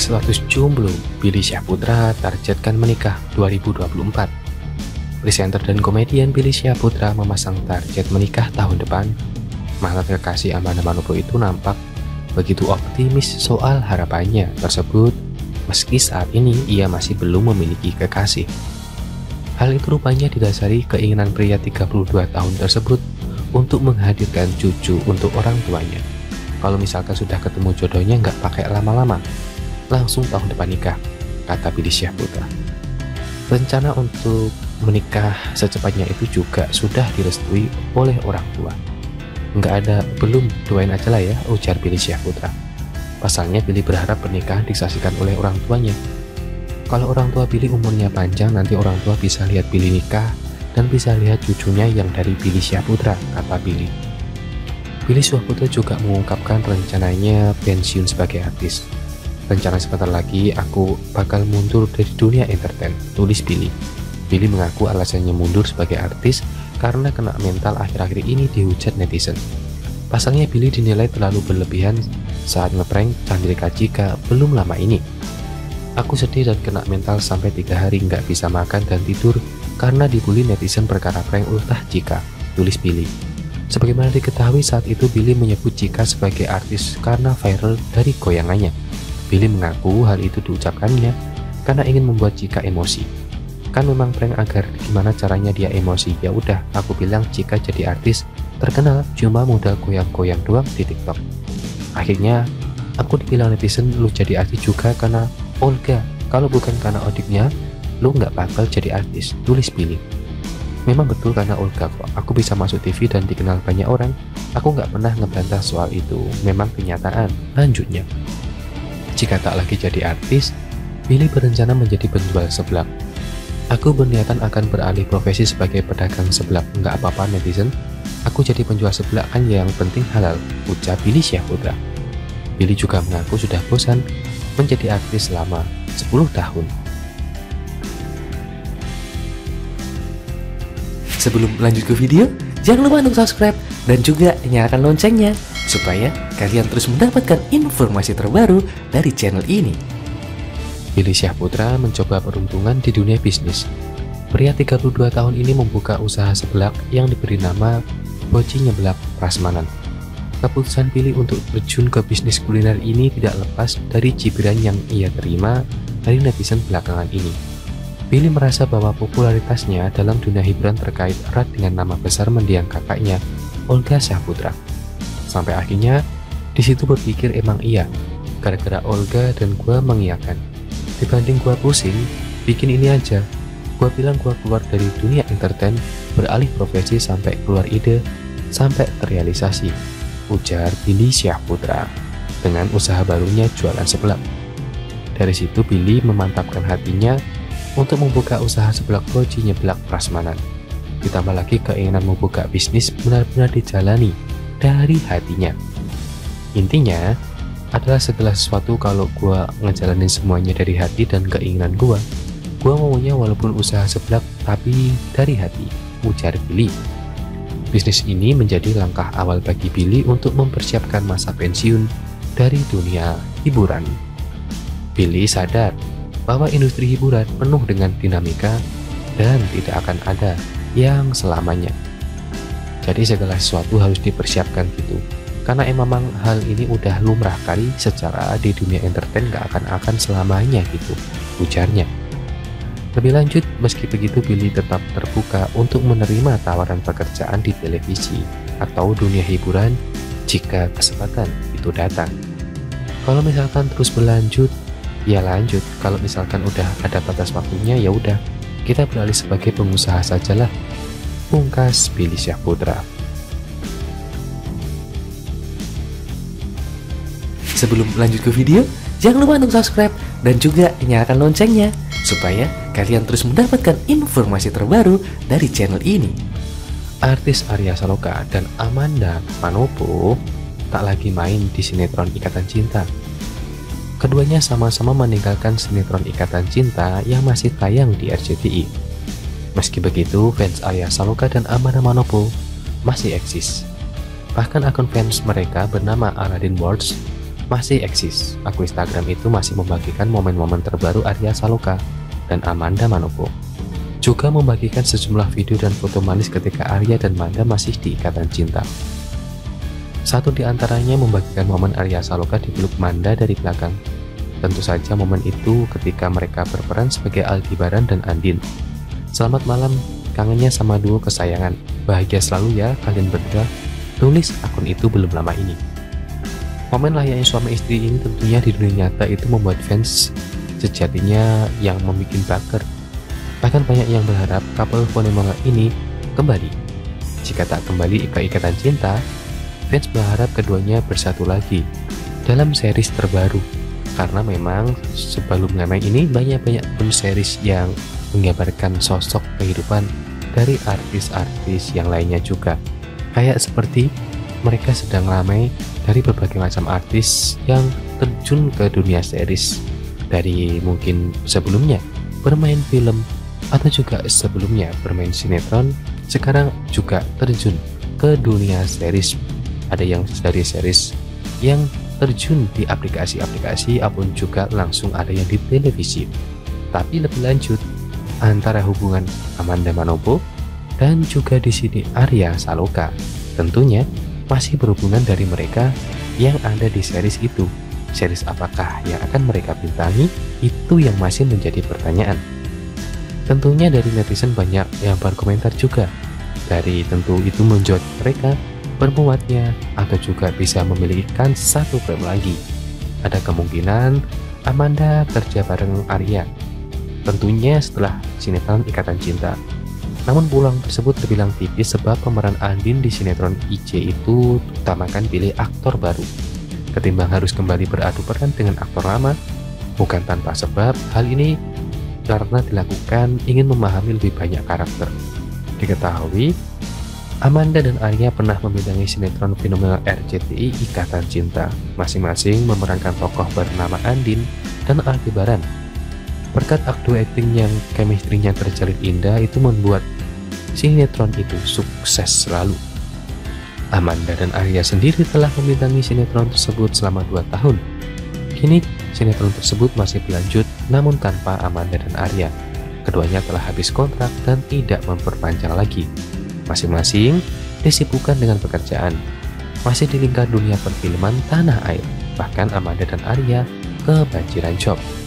berstatus jomblo, Billy Syahputra targetkan menikah 2024. Presenter dan komedian Billy Syahputra memasang target menikah tahun depan. Mantan kekasih Amanda Manopo itu nampak begitu optimis soal harapannya tersebut, meski saat ini ia masih belum memiliki kekasih. Hal itu rupanya didasari keinginan pria 32 tahun tersebut untuk menghadirkan cucu untuk orang tuanya. Kalau misalkan sudah ketemu jodohnya, nggak pakai lama-lama, langsung tahun depan nikah, kata Billy Syahputra. Rencana untuk menikah secepatnya itu juga sudah direstui oleh orang tua. Nggak ada, belum, doain aja lah ya, ujar Billy Syahputra. Pasalnya Billy berharap pernikahan disaksikan oleh orang tuanya. Kalau orang tua Billy umurnya panjang, nanti orang tua bisa lihat Billy nikah dan bisa lihat cucunya yang dari Billy Syahputra, kata Billy. Billy Syahputra juga mengungkapkan rencananya pensiun sebagai artis. Rencana sebentar lagi aku bakal mundur dari dunia entertain, tulis Billy. Billy mengaku alasannya mundur sebagai artis karena kena mental akhir-akhir ini dihujat netizen. Pasalnya Billy dinilai terlalu berlebihan saat ngeprank Chandrika Chika belum lama ini. Aku sedih dan kena mental sampai 3 hari nggak bisa makan dan tidur karena dibully netizen perkara prank ultah Chika, tulis Billy. Sebagaimana diketahui saat itu Billy menyebut Chika sebagai artis karena viral dari goyangannya. Billy mengaku hal itu diucapkannya karena ingin membuat Chika emosi. Kan memang prank agar gimana caranya dia emosi, ya udah aku bilang Chika jadi artis terkenal cuma modal goyang-goyang doang di TikTok. Akhirnya aku dibilang netizen lu jadi artis juga karena Olga, kalau bukan karena adiknya lu nggak bakal jadi artis, tulis Billy. Memang betul karena Olga kok, aku bisa masuk TV dan dikenal banyak orang. Aku nggak pernah ngebantah soal itu, memang kenyataan, lanjutnya. Jika tak lagi jadi artis, Billy berencana menjadi penjual seblak. Aku berniatan akan beralih profesi sebagai pedagang seblak, nggak apa-apa netizen. Aku jadi penjual seblak kan, yang penting halal, ucap Billy Syahputra. Billy juga mengaku sudah bosan menjadi artis selama 10 tahun. Sebelum lanjut ke video, jangan lupa untuk subscribe dan juga nyalakan loncengnya supaya kalian terus mendapatkan informasi terbaru dari channel ini. Billy Syahputra mencoba peruntungan di dunia bisnis. Pria 32 tahun ini membuka usaha seblak yang diberi nama Boci Nyeblak Prasmanan. Keputusan Billy untuk terjun ke bisnis kuliner ini tidak lepas dari cibiran yang ia terima dari netizen belakangan ini. Billy merasa bahwa popularitasnya dalam dunia hiburan terkait erat dengan nama besar mendiang kakaknya, Olga Syahputra. Sampai akhirnya, disitu berpikir emang iya, gara-gara Olga dan gua mengiyakan. Dibanding gua pusing, bikin ini aja. Gua bilang gua keluar dari dunia entertain, beralih profesi sampai keluar ide, sampai terrealisasi, ujar Billy Syahputra dengan usaha barunya jualan seblak. Dari situ Billy memantapkan hatinya untuk membuka usaha seblak Boci Nyeblak Prasmanan. Ditambah lagi keinginan membuka bisnis benar-benar dijalani dari hatinya. Intinya adalah segala sesuatu kalau gua ngejalanin semuanya dari hati dan keinginan gua maunya walaupun usaha seblak tapi dari hati, ujar Billy. Bisnis ini menjadi langkah awal bagi Billy untuk mempersiapkan masa pensiun dari dunia hiburan. Billy sadar bahwa industri hiburan penuh dengan dinamika dan tidak akan ada yang selamanya. Jadi segala sesuatu harus dipersiapkan gitu. Karena memang hal ini udah lumrah kali secara di dunia entertain gak akan selamanya gitu, ujarnya. Lebih lanjut, meski begitu Billy tetap terbuka untuk menerima tawaran pekerjaan di televisi atau dunia hiburan jika kesempatan itu datang. Kalau misalkan terus berlanjut, ya lanjut, kalau misalkan udah ada batas waktunya ya udah kita beralih sebagai pengusaha sajalah, pungkas Billy Syahputra. Sebelum lanjut ke video, jangan lupa untuk subscribe dan juga nyalakan loncengnya supaya kalian terus mendapatkan informasi terbaru dari channel ini. Artis Arya Saloka dan Amanda Manopo tak lagi main di sinetron Ikatan Cinta. Keduanya sama-sama meninggalkan sinetron Ikatan Cinta yang masih tayang di RCTI. Meski begitu, fans Arya Saloka dan Amanda Manopo masih eksis. Bahkan akun fans mereka bernama Aladdin Worlds masih eksis. Akun Instagram itu masih membagikan momen-momen terbaru Arya Saloka dan Amanda Manopo. Juga membagikan sejumlah video dan foto manis ketika Arya dan Amanda masih di ikatan cinta. Satu di antaranya membagikan momen Arya Saloka dipeluk Amanda dari belakang. Tentu saja momen itu ketika mereka berperan sebagai Aldebaran dan Andin. Selamat malam, kangennya sama duo kesayangan. Bahagia selalu ya kalian berdua. Tulis akun itu belum lama ini. Momen layaknya suami istri ini tentunya di dunia nyata itu membuat fans sejatinya yang membuat baker. Bahkan banyak yang berharap couple fenomenal ini kembali. Jika tak kembali ke ikatan cinta, fans berharap keduanya bersatu lagi dalam series terbaru. Karena memang sebelumnya ini banyak-banyak film series yang menggambarkan sosok kehidupan dari artis-artis yang lainnya juga. Kayak seperti mereka sedang ramai dari berbagai macam artis yang terjun ke dunia series. Dari mungkin sebelumnya bermain film atau juga sebelumnya bermain sinetron, sekarang juga terjun ke dunia series. Ada yang dari series yang terjun di aplikasi-aplikasi, apun juga langsung ada yang di televisi. Tapi lebih lanjut, antara hubungan Amanda Manopo dan juga di sini Arya Saloka, tentunya masih berhubungan dari mereka yang ada di series itu. Series apakah yang akan mereka bintangi, itu yang masih menjadi pertanyaan. Tentunya dari netizen banyak yang berkomentar juga, dari tentu itu menjawab mereka bermuatnya atau juga bisa memilihkan satu frame lagi. Ada kemungkinan Amanda kerja bareng Arya, tentunya setelah sinetron Ikatan Cinta. Namun pulang tersebut terbilang tipis sebab pemeran Andin di sinetron IC itu utamakan pilih aktor baru ketimbang harus kembali beradu peran dengan aktor lama. Bukan tanpa sebab hal ini karena dilakukan ingin memahami lebih banyak karakter. Diketahui Amanda dan Arya pernah membintangi sinetron fenomenal RCTI Ikatan Cinta, masing-masing memerankan tokoh bernama Andin dan Aldebaran. Berkat aktor acting yang chemistry-nya terjalin indah itu membuat sinetron itu sukses selalu. Amanda dan Arya sendiri telah membintangi sinetron tersebut selama 2 tahun. Kini sinetron tersebut masih berlanjut namun tanpa Amanda dan Arya. Keduanya telah habis kontrak dan tidak memperpanjang lagi. Masing-masing disibukkan dengan pekerjaan, masih di lingkar dunia perfilman tanah air. Bahkan Amanda dan Arya kebanjiran job.